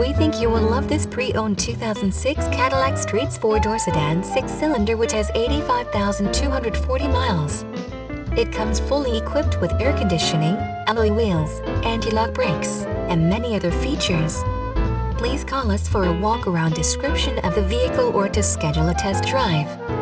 We think you will love this pre-owned 2006 Cadillac Street's 4-door sedan 6-cylinder, which has 85,240 miles. It comes fully equipped with air conditioning, alloy wheels, anti-lock brakes, and many other features. Please call us for a walk-around description of the vehicle or to schedule a test drive.